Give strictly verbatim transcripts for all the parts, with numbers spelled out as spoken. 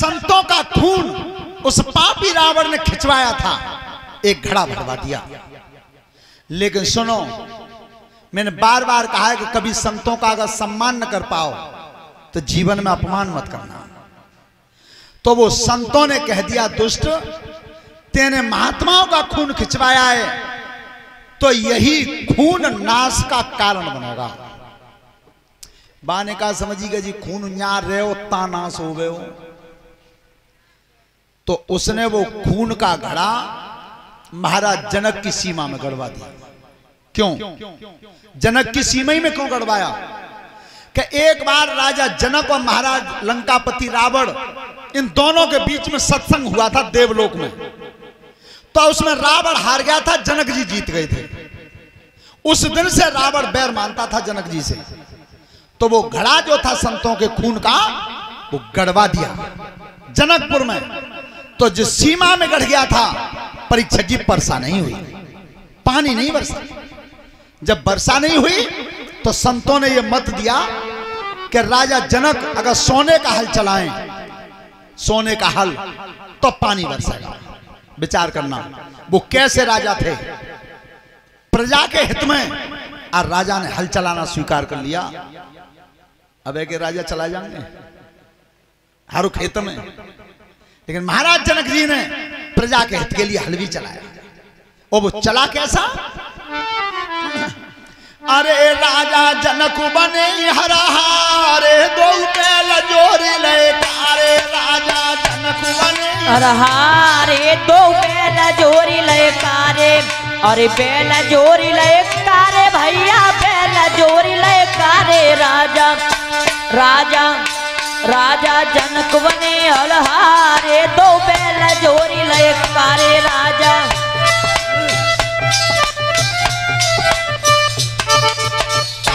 संतों का खून उस पापी रावण ने खिंचवाया था, एक घड़ा भरवा दिया। लेकिन सुनो, मैंने बार बार कहा है कि कभी संतों का अगर सम्मान न कर पाओ तो जीवन में अपमान मत करना। तो वो संतों ने कह दिया, दुष्ट तेने महात्माओं का खून खिंचवाया है तो यही खून नाश का कारण बनेगा। बाने का समझिएगा जी, खून न्यार रहे हो ता नाश हो गए हो। तो उसने वो खून का घड़ा महाराज जनक की सीमा में गड़वा दिया। क्यों? जनक की सीमा ही में क्यों गड़वाया? कि एक बार राजा जनक और महाराज लंकापति रावण, इन दोनों के बीच में सत्संग हुआ था देवलोक में। तो उसमें रावण हार गया था, जनक जी जीत गए थे। उस दिन से रावण बैर मानता था जनक जी से। तो वो घड़ा जो था संतों के खून का, वो गड़वा दिया जनकपुर में। तो जिस सीमा में गड़ गया था, परीक्षा जी वर्षा नहीं हुई, पानी नहीं बरसा। जब वर्षा नहीं हुई तो संतों ने ये मत दिया कि राजा जनक अगर सोने का हल चलाएं, सोने का हल, तो पानी बरसेगा। विचार करना, वो कैसे राजा थे, प्रजा के हित में, और राजा ने हल चलाना स्वीकार कर लिया। अब एक राजा चला जाएंगे हर खेत में, लेकिन महाराज जनक जी ने प्रजा के हित के लिए हल भी चलाया। और वो चला कैसा? अरे राजा जनक बने हरा हारे दो जोरी ले, अरे राजा जनक बने हरा हारे दो बेला जोरी ले कारे, अरे बेला जोरी ले कारे भैया बेला जोरी ले कारे, राजा राजा राजा जनक बने हलहारे दो बैल जोरी लय कारे, राजा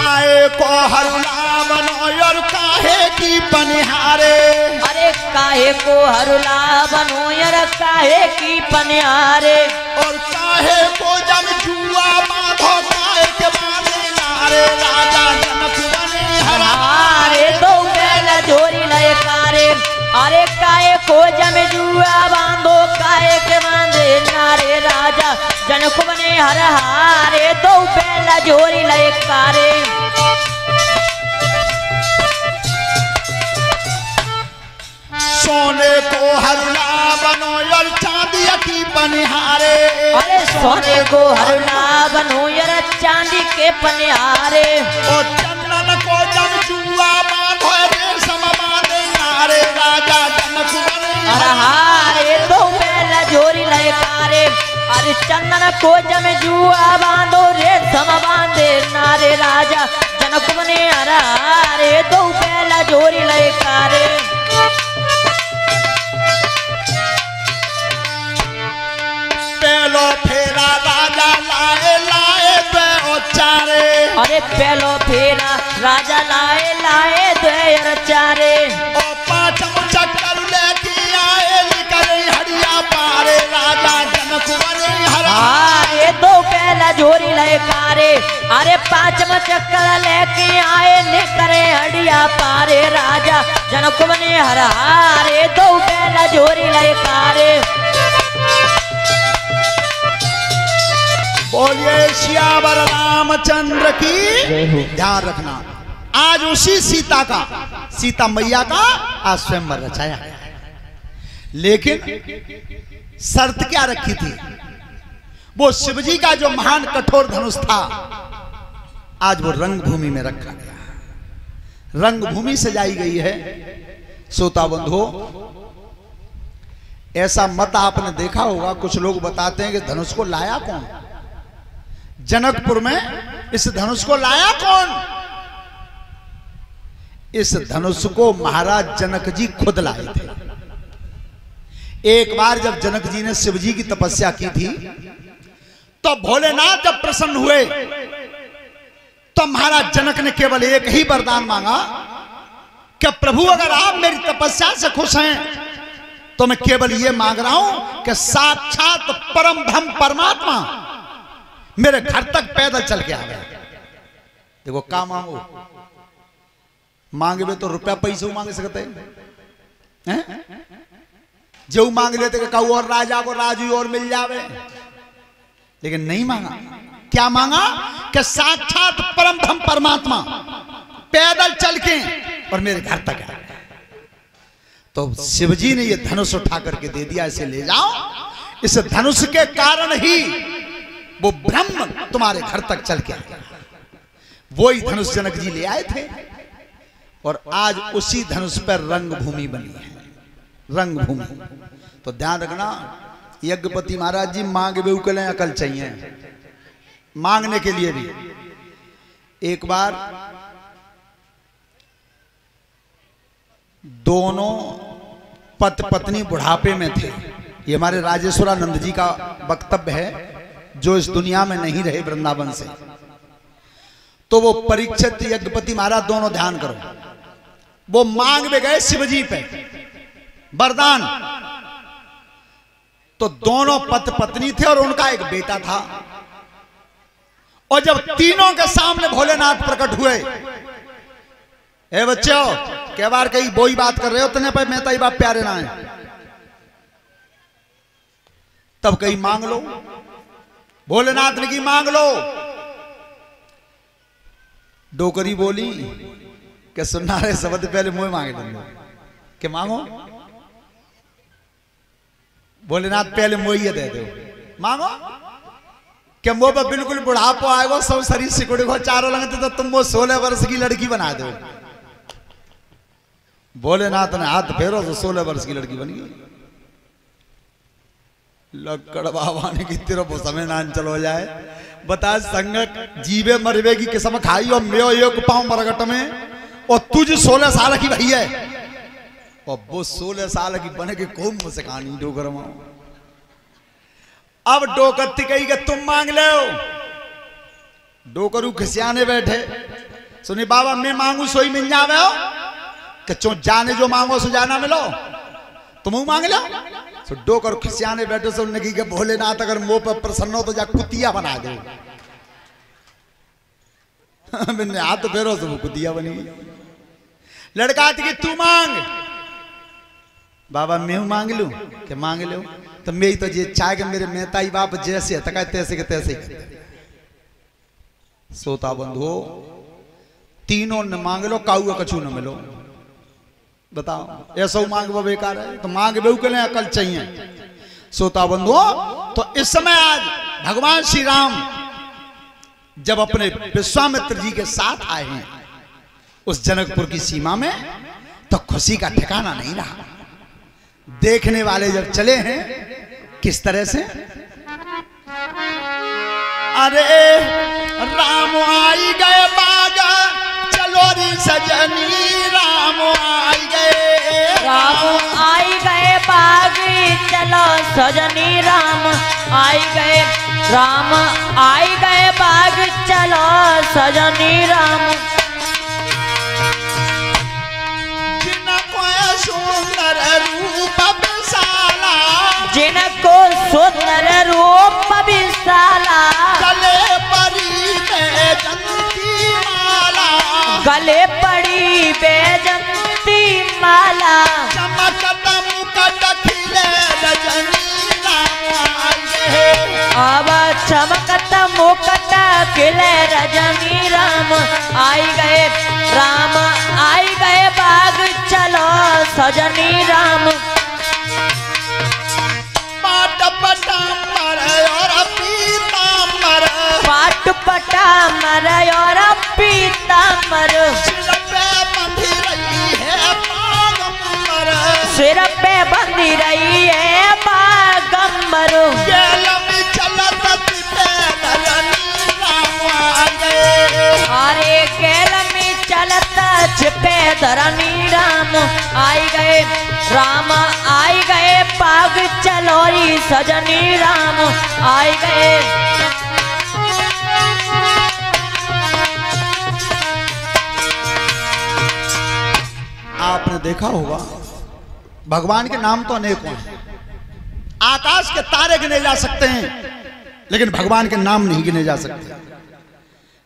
काहे को हरुला बनो और काहे की पनिहारे, अरे काहे को हरुला बनो और काहे की पनिहारे, और काहे को जब जुआ बांधो काहे के बांधे नारे, राजा जनक बने हलहारे दो जोरी लय कारे, अरे काहे को जम जुआ बांधो काहे के बांधे नारे, राजा जनक बने हर हारे दो बेला जोरी लय कारे। सोने को हरुला बनो और चांदी की पनिहारे, अरे सोने को हरुला बनो और चांदी के पनिहारे, और चंदन को जम जुआ बांधो अरे राजा जनक बने हरहारे दो बेला जोरी लय कारे, अरे चंदन को जम जुआ बांधो रे सम बांधे नारे, राजा जनक बने हरहारे दो बेला जोरी लय कारे। पहलो फेरा राजा लाए लाए दो चारे, अरे पहलो फेरा राजा लाए लाए दो चारे, हरे दो बेला जोरी लय कारे, अरे पांचम चक्कर लेके आए निकरे हड़िया पारे, राजा जनक बने हर हारे दो बेला जोरी लय कारे। बोलिए सियावर रामचंद्र की ध्यान रखना, आज उसी सीता का, सीता मैया का आज स्वयंवर रचाया। लेकिन शर्त क्या रखी थी? वो शिवजी का जो महान कठोर धनुष था, आज वो रंगभूमि में रखा गया, रंगभूमि सजाई गई है। श्रोता बंधु, ऐसा मत आपने देखा होगा, कुछ लोग बताते हैं कि धनुष को लाया कौन, जनकपुर में इस धनुष को लाया कौन? इस धनुष को महाराज जनक जी खुद लाए थे। एक बार जब जनक जी ने शिवजी की तपस्या की थी, तो भोलेनाथ जब प्रसन्न हुए तो महाराज जनक ने केवल एक ही वरदान मांगा कि प्रभु अगर आप मेरी तपस्या से खुश हैं तो मैं केवल यह मांग रहा हूं कि साक्षात परम ब्रह्म परमात्मा मेरे घर तक पैदल चल के आ गया। देखो क्या मांगो, मांगे तो रुपया पैसे मांग सकते हैं, जो मांग लेते कि कहू और राजा को राजू और मिल जावे, लेकिन नहीं मांगा। क्या मांगा कि साक्षात परम धम परमात्मा पैदल चल के और मेरे घर तक आए। तो शिवजी ने ये धनुष उठा करके दे दिया, इसे ले जाओ, इस धनुष के कारण ही वो ब्रह्म तुम्हारे घर तक चल के आया। वो ही धनुष जनक जी ले आए थे और आज उसी धनुष पर रंगभूमि बनी है, रंगभूमि। तो ध्यान रखना, यज्ञपति महाराज जी मांग बेउकलें अकल चाहिए मांगने के लिए भी। एक बार दोनों पति पत्नी बुढ़ापे में थे। ये हमारे राजेश्वरानंद जी का वक्तव्य है जो इस दुनिया में नहीं रहे, वृंदावन से। तो वो परीक्षित यज्ञपति महाराज दोनों, ध्यान करो, वो मांग में गए शिवजी पे वरदान। तो दोनों पति पत्नी थे और उनका एक बेटा था। और जब तीनों के सामने भोलेनाथ प्रकट हुए, ए बच्चों, क्या बार कही बोई बात कर रहे हो, इतने पे मेहता ही बाप प्यारे ना है, तब कहीं मांग लो। भोलेनाथ ने की मांग लो। डोकरी बोली कि सुनना रे, सबसे पहले मुझे मांगे तुम कि मांगो। भोलेनाथ पहले मुझे दे दो, मांगो कि मुझ पर बिल्कुल बुढ़ापो आएगा, सब शरीर सिकुड़े को चारों लगते, तो तुम वो सोलह वर्ष की लड़की बना दो। भोलेनाथ ने हाथ फेरो तो सोलह वर्ष की लड़की बन गई। लक्कड़ बाबा ने की तेरा वो समय नांचल हो जाए, बता संगत जीवे मरवे की किस्म खाई और मेयो योग पाऊं मरगट में, और तुझ सोलह साल की भई है और वो सोलह साल की बने के खूब मुस्कानी डोकर। अब डोकर कही कि तुम मांग ले हो। डोकरू खिसियाने बैठे, सुने बाबा मैं मांगू सोई मिल जावे हो, कि चो जाने जो मांगो सो जाना मिलो, तुम मांग लो। तो डोकर खिसियाने बैठे से उन्होंने कहा भोलेनाथ अगर मुंह पर प्रसन्न हो तो जा कुतिया बना दे। मैंने हाथ फेरो तो वो कुतिया बनी। लड़का की तू मांग। बाबा मैं मांग लू कि मांग लो, तो मेरी तो ये चाय के मेरे मेहताई बाप जैसे तक तैसे के तैसे सोता बंधु हो, तीनों न मांग लो, काऊ कछू न मिलो। बताओ ऐसा मांग वो बेकार है। तो मांग बेहू के लिए अकल चाहिए श्रोता बंधु। तो इस समय आज भगवान श्री राम जब अपने विश्वामित्र जी के साथ आए हैं उस जनकपुर की सीमा में, तो खुशी का ठिकाना नहीं रहा। देखने वाले जब चले हैं किस तरह से, अरे राम आई गए बागा चलो री सजनी, राम आई गए, राम आई गए बागी चलो सजनी, राम आई गए, राम आई गए बागी चलो सजनी, राम जिनको सुंदर रूप विशाला, जिनको सुंदर रूप विशाला, गले परी में जंती माला, गले पड़ी बेजंती माला, चमकत मुकुट खिले रजनी राम आए, अब चमकत मुकुट खिले रजनी राम आई गए, राम आई गए बाग चलो सजनी राम, पाट पटाम्बर और पीताम्बर, पाट पटाम्बर और पीताम्बर, सिर पे बंधी रही है बागंबर, सिर पे बंधी रही है बागंबर, अरे केल में चलता छिपे धरनी राम आई गए, राम आई गए पाग चलोरी सजनी राम आई गए, आपने देखा होगा भगवान के नाम तो अनेक हैं, आकाश के तारे गिने जा सकते हैं लेकिन भगवान के नाम नहीं गिने जा सकते।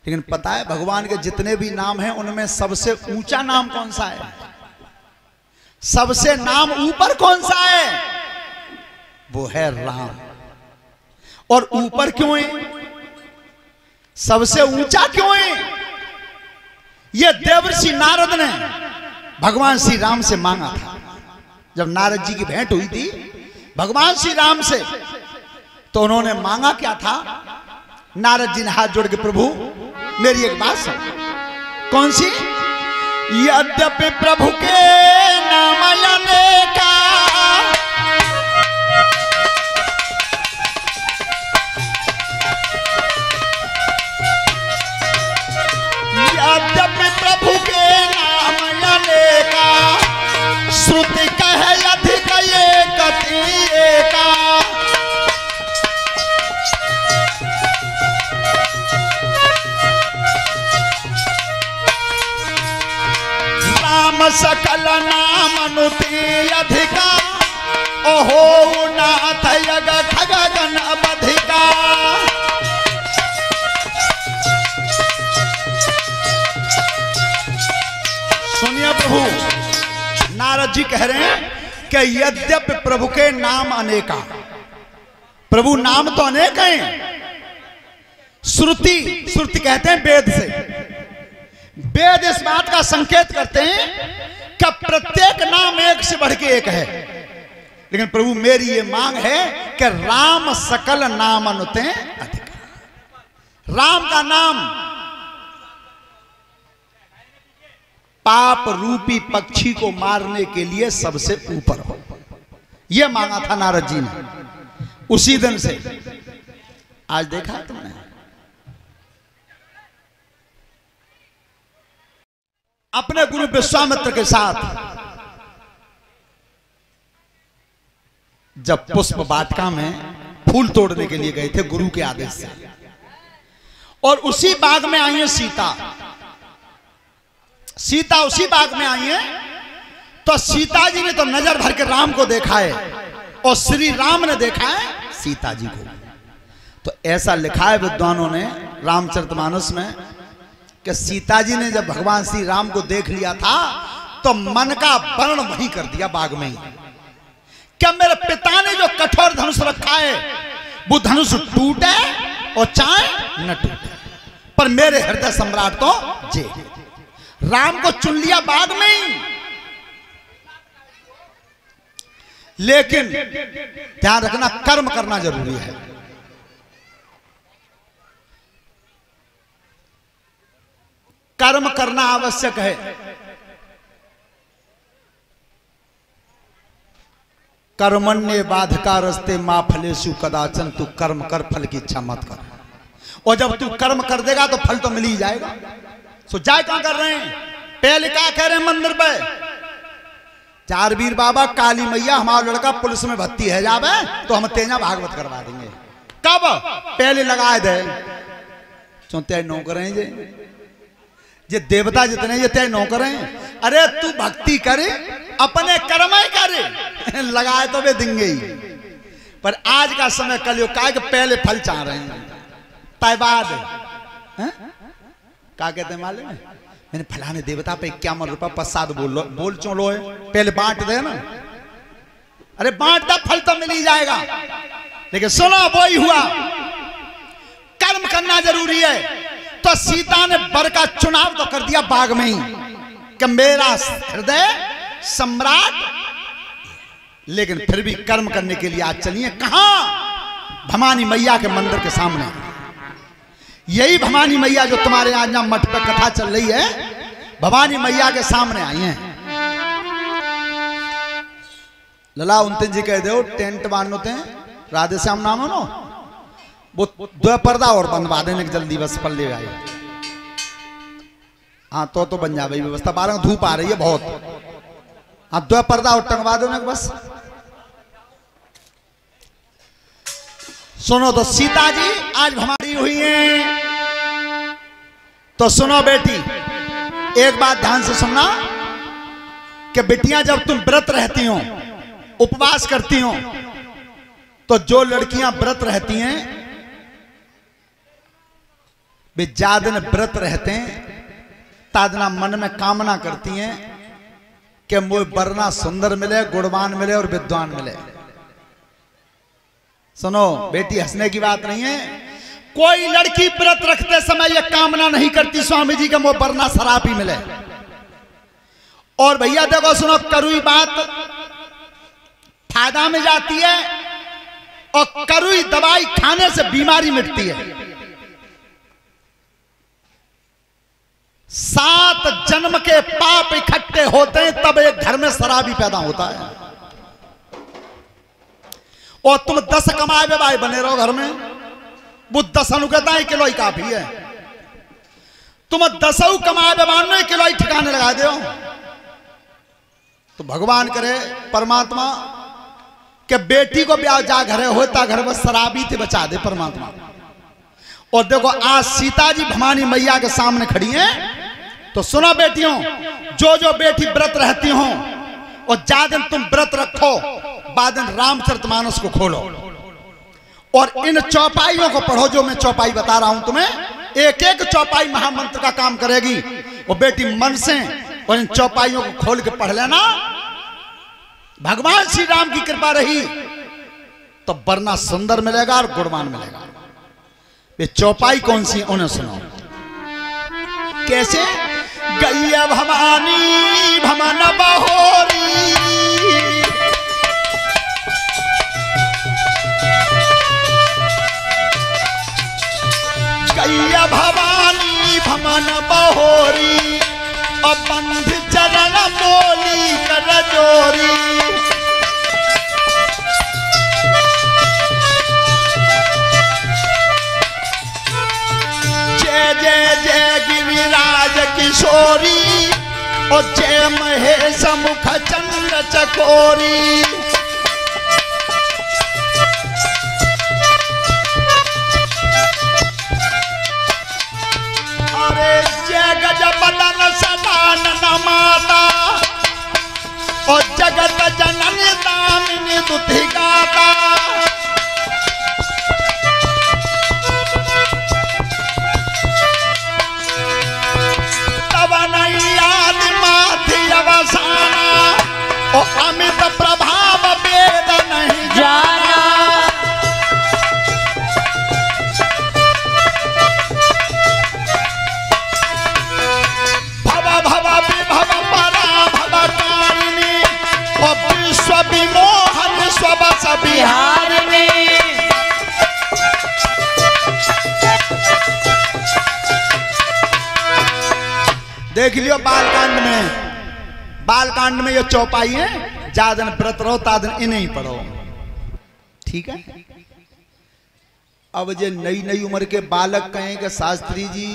लेकिन पता है भगवान के जितने भी नाम हैं उनमें सबसे ऊंचा नाम कौन सा है, सबसे नाम ऊपर कौन सा है, वो है राम। और ऊपर क्यों है, सबसे ऊंचा क्यों है? ये देवर्षि नारद ने भगवान श्री राम से मांगा था। जब नारद जी की भेंट हुई थी भगवान श्री राम से, तो उन्होंने मांगा क्या था? नारद जी ने हाथ जोड़ के, प्रभु मेरी एक बात सुन। कौन सी? यद्यपि प्रभु के नाम का प्रभु के नाम लेगा श्रुति कहे अधिक ये कति एका, नाम सकल नाम अनुति अधिका ओहो नाथ यग खग गण बधिका। सुनिए प्रभु, नारद जी कह रहे हैं कि यद्यपि प्रभु के नाम अनेका, प्रभु नाम तो अनेक हैं। श्रुति, श्रुति कहते हैं वेद से, वेद इस बात का संकेत करते हैं कि प्रत्येक नाम एक से बढ़ के एक है। लेकिन प्रभु मेरी ये मांग है कि राम सकल नाम अनुते अधिक, राम का नाम पाप रूपी पक्षी को मारने के लिए सबसे ऊपर हो, यह मांगा था नारद जी ने। उसी दिन से आज देखा तुमने अपने गुरु विश्वामित्र के साथ जब पुष्प वाटिका में फूल तोड़ने के लिए गए थे गुरु के आदेश से, और उसी बाग में आई है सीता। सीता उसी बाग में आई है, तो सीता जी ने तो नजर भर के राम को देखा है और श्री राम ने देखा है सीता जी को। तो ऐसा लिखा है विद्वानों ने रामचरितमानस में कि सीता जी ने जब भगवान श्री राम को देख लिया था तो मन का वर्ण वही कर दिया बाग में ही। क्या मेरे पिता ने जो कठोर धनुष रखा है वो धनुष टूटे और चाहे न टूटे, पर मेरे हृदय सम्राट तो जे। राम को चुन लिया बाद में ही। लेकिन ध्यान रखना, कर्म करना जरूरी है। कर्म करना आवश्यक है। कर्मण्ये बाधकारस्ते मा फलेषु कदाचन, तू कर्म कर, फल की इच्छा मत कर। और जब तू कर्म कर देगा तो फल तो मिल ही जाएगा। So, जाए कहां कर रहे हैं? पहले क्या कह रहे हैं मंदिर पे? चार वीर बाबा काली मैया, हमारा लड़का पुलिस में भर्ती है जावे तो हम तेजा भागवत करवा देंगे। कब? पहले लगाए दे चौंते नौकर हैं जे जे देवता जितने ये तय नौकर हैं। अरे तू भक्ति करे, अपने कर्म करे, लगाए तो वे देंगे ही। पर आज का समय कलयुग का पहले फल चाह रहे हैं, तयबाद क्या कहते हैं मालूम है? मैंने फलाने देवता पे इक्यावन रुपया प्रसाद बोल लो, बोल चो लो है, पहले बांट दे ना। अरे बांटता फल तो मिल ही जाएगा। लेकिन सुनो वही हुआ, कर्म करना जरूरी है। तो सीता ने बर का चुनाव तो कर दिया बाग में ही कि मेरा हृदय सम्राट। लेकिन फिर भी कर्म करने के लिए आज चलिए कहां? भवानी मैया के मंदिर के सामने। यही भवानी मैया जो तुम्हारे आज यहाँ मठ पर कथा चल रही है, भवानी मैया के सामने आई हैं। लला उनते जी कह दो टेंट बांधते हैं, राधे श्याम नाम हो नो, वो दो पर्दा और बंधवा देने के जल्दी बस पल ले आई। हाँ तो तो बन जा भाई व्यवस्था, बारह धूप आ रही है बहुत। हाँ दो पर्दा और टंगवा दो ना बस। सुनो तो सीता जी आज हमारी हुई है। तो सुनो बेटी, एक बात ध्यान से सुनना कि बेटियां जब तुम व्रत रहती हो, उपवास करती हो, तो जो लड़कियां व्रत रहती हैं वे जादन व्रत रहते हैं, तादना मन में कामना करती हैं कि मुझे वरना सुंदर मिले, गुणवान मिले और विद्वान मिले। सुनो बेटी, हंसने की बात नहीं है। कोई लड़की व्रत रखते समय यह कामना नहीं करती स्वामी जी का मुंह वरना शराब ही मिले। और भैया देखो सुनो, करुई बात फायदा में जाती है और करुई दवाई खाने से बीमारी मिटती है। सात जन्म के पाप इकट्ठे होते हैं तब एक घर में शराबी पैदा होता है। और तुम दस कमाए हुए भाई बने रहो घर में, वो दस अनुकता किलोई काफी है। तुम दसऊ कमाए हुए बान में किलोई ठिकाने लगा दो तो भगवान करे परमात्मा के बेटी को ब्याह जा घरे होता घर में शराबी थे बचा दे परमात्मा। और देखो आज सीता जी भवानी मैया के सामने खड़ी हैं। तो सुनो बेटियों, जो जो बेटी व्रत रहती हो और जा दिन तुम व्रत रखो बादन रामचरितमानस को खोलो और इन चौपाइयों को पढ़ो जो मैं चौपाई बता रहा हूं तुम्हें। एक एक चौपाई महामंत्र का काम करेगी। और बेटी मन से और इन चौपाइयों को खोल के पढ़ लेना। भगवान श्री राम की कृपा रही तो वरना सुंदर मिलेगा और गुणवान मिलेगा। ये चौपाई कौन सी उन्हें सुनो। कैसे गैया भवानी भमन बहोरी, गैया भवानी भमन बहोरी अपन चरण बोली कर जोरी। जय जय गिरिराज किशोरी और जय महेश मुख चंद्र चकोरी। अरे जय गजबदन सदानन माता और जगत जननी दामिनी दुति गाता। ओ अमित प्रभाव वेद नहीं जाना, भव भव विभव परा भव कारिणी ओ विश्व विमोहन स्वस बिहारिणी। देख लियो बालकांड में, बालकांड में ये चौपाई है। जादन व्रत रहो तादन इन्हें ही पढ़ो, ठीक है। अब जे नई नई उम्र के बालक कहें कि शास्त्री जी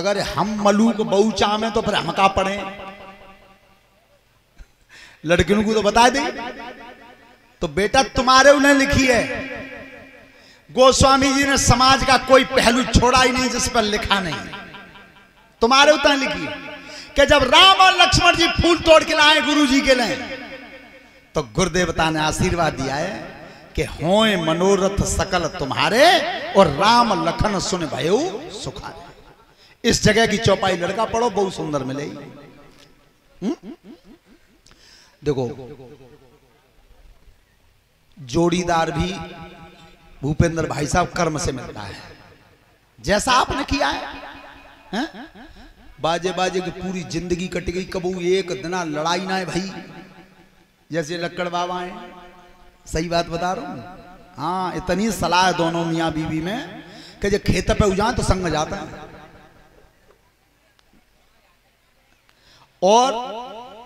अगर हम मलूक बहु चामे तो फिर हम का पढ़े। लड़कियों को तो बता दे तो बेटा तुम्हारे उन्हें लिखी है। गोस्वामी जी ने समाज का कोई पहलू छोड़ा ही नहीं जिस पर लिखा नहीं, तुम्हारे उतना लिखी है। कि जब राम और लक्ष्मण जी फूल तोड़ के लाए गुरु जी के लिए तो गुरुदेवता ने आशीर्वाद दिया है कि होए मनोरथ सकल तुम्हारे और राम लखन सुन भयो सुखारे। इस जगह की चौपाई लड़का पढ़ो बहुत सुंदर मिलेगी। देखो जोड़ीदार भी भूपेंद्र भाई साहब कर्म से मिलता है, जैसा आपने किया है, है? बाजे बाजे की पूरी जिंदगी कट गई, कबू एक दिना लड़ाई ना है भाई। जैसे लक्कड़ बाबा है, सही बात बता रहा हूँ। हाँ, इतनी सलाह दोनों मियाँ बीवी में कि जब खेत पे उजान तो संग जाता है। और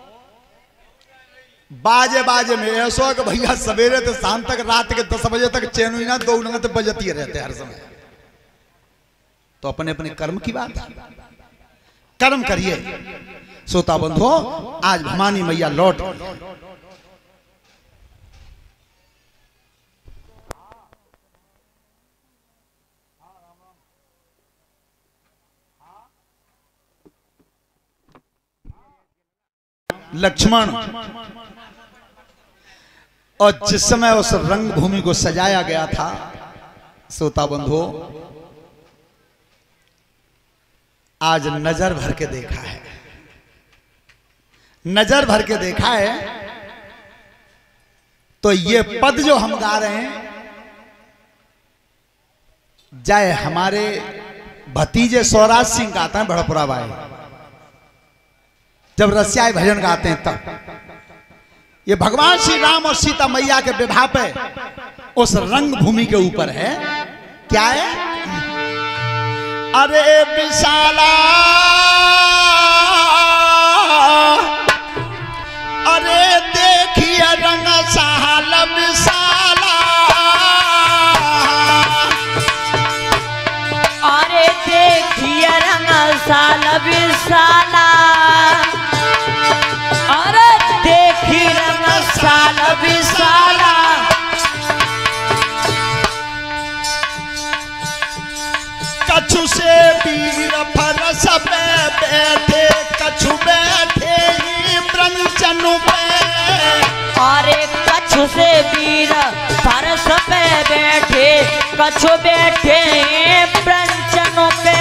बाजे बाजे में ऐसा कि भैया सवेरे तो शाम तक रात के दस बजे तक चैन हुई ना दो नंगत बजती रहते हर समय। तो अपने अपने कर्म की बात है, कर्म करिए। श्रोता बंधुओं, आज भवानी मैया लौट लक्ष्मण और जिस समय उस रंगभूमि को सजाया गया था, श्रोता बंधुओं आज नजर भर के देखा है, नजर भर के देखा है। तो ये पद जो हम गा रहे हैं, जय हमारे भतीजे स्वराज सिंह गाते हैं भड़पुरा भाई, जब रसियाई भजन गाते हैं तब। ये भगवान श्री राम और सीता मैया के विवाह पे उस रंगभूमि के ऊपर है। क्या है? अरे विशाला, अरे देखिए रंग साहल विशाला, अरे देखिए रंग साल विशाला, अरे देखिए रंग साल विशाला। कछु से पीर फरस पे बैठे, कछु बैठे ही ब्रंचन पे, अरे कछु से पीर फरस पे बैठे, कछु बैठे ब्रंचन पे।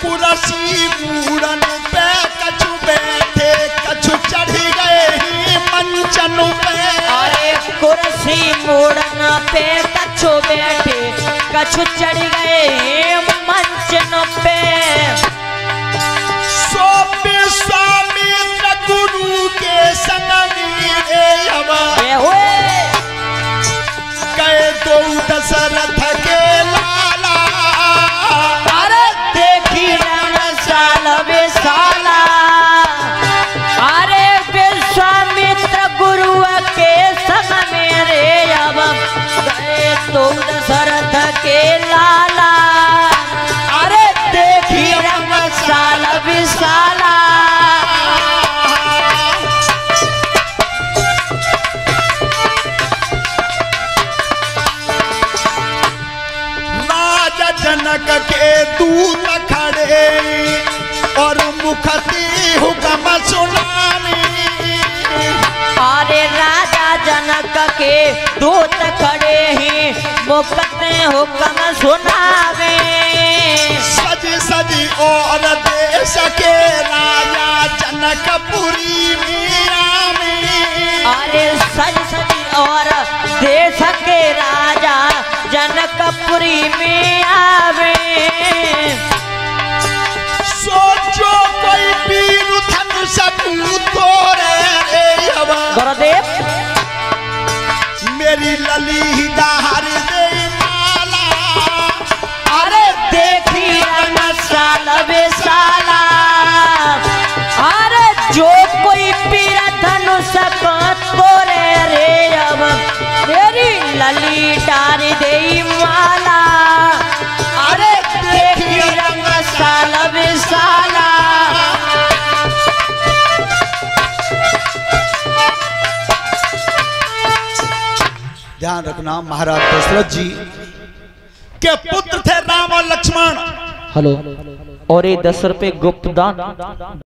पुरसी पूरन पे कछु बैठे, कछु चढ़ गए ही मंचन पे, अरे कुर्सी मूड़न पे कछु बैठे, कछु चढ़ गए मंचन पे। सो विश्वामित्र गुरु के संग गए तो दशरथ के लाला, अरे देखी रंग साल विशाला, अरे विश्वामित्र गुरु के संग मेरे अब गए तो दशरथ के लाला, अरे देखी रंग साल विशाला। राजा जनक के दूत खड़े और मुखती हुक्म सुनाने, अरे राजा जनक के दूत खड़े हैं मुखते हुक्म सुनावे। सज सज और देश के राजा जनकपुरी में आवे, अरे सज सज और देश के राजा जनकपुरी में आवे। सोचो कोई वीर धनुष तोड़े रे गुरुदेव, मेरी लली दाहर दे माला, अरे देखी रंग साल विशाला, अरे जो कोई वीर धनुष तोड़े रे अब मेरी लली डार दे माला, अरे देखी रंग साल विशाला। ध्यान रखना, महाराज दशरथ जी के पुत्र थे राम और लक्ष्मण। हेलो, और ये दस रुपये गुप्त दान